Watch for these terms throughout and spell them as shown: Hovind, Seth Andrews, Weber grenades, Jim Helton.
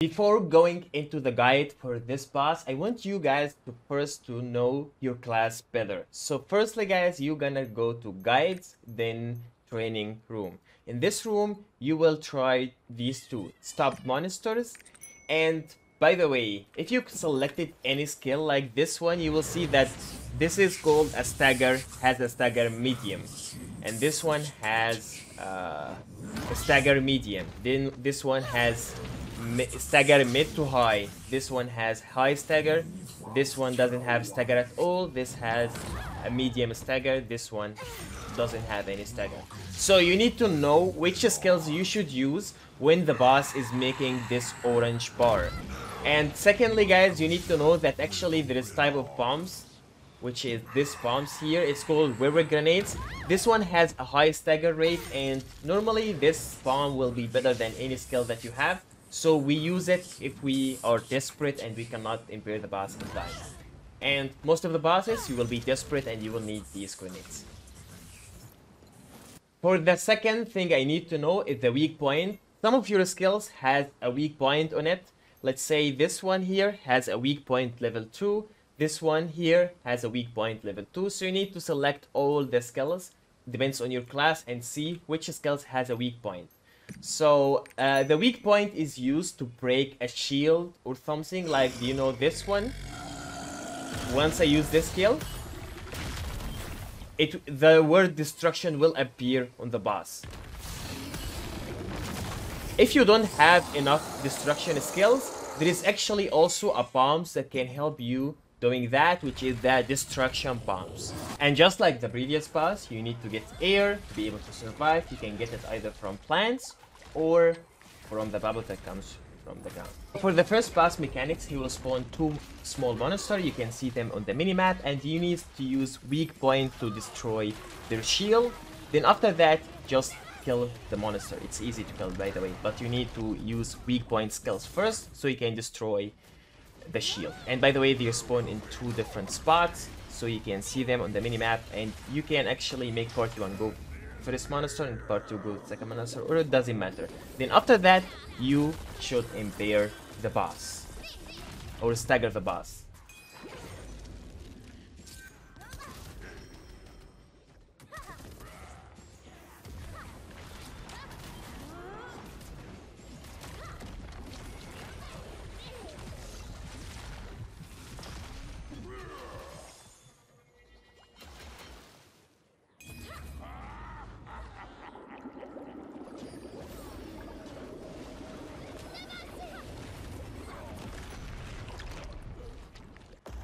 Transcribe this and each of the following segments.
Before going into the guide for this boss, I want you guys to first to know your class better. So firstly guys, you're gonna go to guides, then training room. In this room, you will try these two, stop monsters. And by the way, if you selected any skill like this one, you will see that this is called a stagger, has a stagger medium. And this one has a stagger medium. Then this one has stagger mid to high. This one has high stagger. This one doesn't have stagger at all. This has a medium stagger. This one doesn't have any stagger. So you need to know which skills you should use when the boss is making this orange bar. And secondly guys, you need to know that actually there is type of bombs, which is this bombs here. It's called Weber grenades. This one has a high stagger rate, and normally this bomb will be better than any skill that you have. So we use it if we are desperate and we cannot impair the boss in time. And most of the bosses, you will be desperate and you will need these grenades. For the second thing I need to know is the weak point. Some of your skills has a weak point on it. Let's say this one here has a weak point level 2. This one here has a weak point level 2. So you need to select all the skills, depends on your class, and see which skills has a weak point. So the weak point is used to break a shield or something like, you know, this one. Once I use this skill, the word destruction will appear on the boss. If you don't have enough destruction skills, there is actually also a bombs that can help you doing that, which is the destruction bombs. And just like the previous boss, you need to get air to be able to survive. You can get it either from plants or from the bubble that comes from the ground. For the first boss mechanics, he will spawn two small monsters. You can see them on the minimap, and you need to use weak point to destroy their shield. Then after that, just kill the monster. It's easy to kill, by the way, but you need to use weak point skills first so you can destroy the shield. And by the way, they spawn in two different spots, so you can see them on the minimap, and you can actually make part 1 go first monster and part 2 go second monster, or it doesn't matter. Then after that, you should impair the boss or stagger the boss.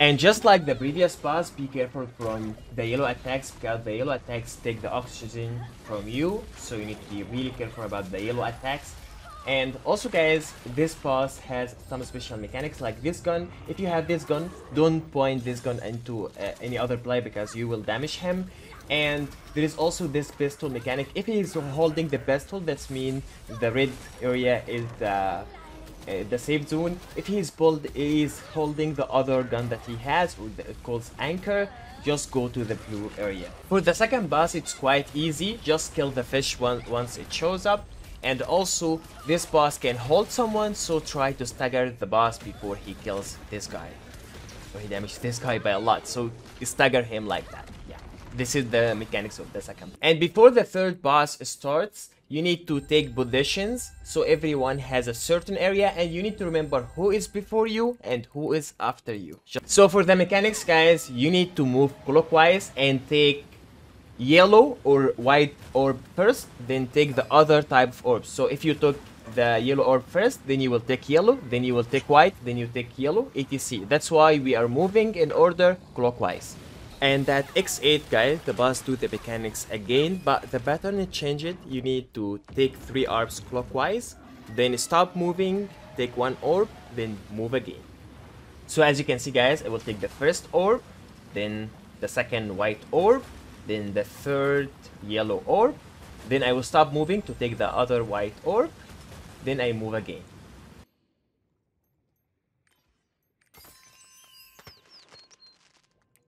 And just like the previous boss, be careful from the yellow attacks, because the yellow attacks take the oxygen from you, so you need to be really careful about the yellow attacks. And also guys, this boss has some special mechanics like this gun. If you have this gun, don't point this gun into any other player because you will damage him. And there is also this pistol mechanic. If he is holding the pistol, that means the red area is the safe zone. If he is holding the other gun that he has, it calls anchor, just go to the blue area. For the second boss, it's quite easy. Just kill the fish once it shows up. And also, this boss can hold someone, so try to stagger the boss before he kills this guy. Or he damages this guy by a lot, so stagger him like that. Yeah, this is the mechanics of the second. And before the third boss starts, you need to take positions, so everyone has a certain area, and you need to remember who is before you and who is after you. So for the mechanics guys, you need to move clockwise and take yellow or white orb first, then take the other type of orb. So if you took the yellow orb first, then you will take yellow, then you will take white, then you take yellow, etc. That's why we are moving in order clockwise. And at X8 guys, the boss do the mechanics again, but the pattern is changed. You need to take 3 orbs clockwise, then stop moving, take 1 orb, then move again. So as you can see guys, I will take the first orb, then the second white orb, then the third yellow orb, then I will stop moving to take the other white orb, then I move again.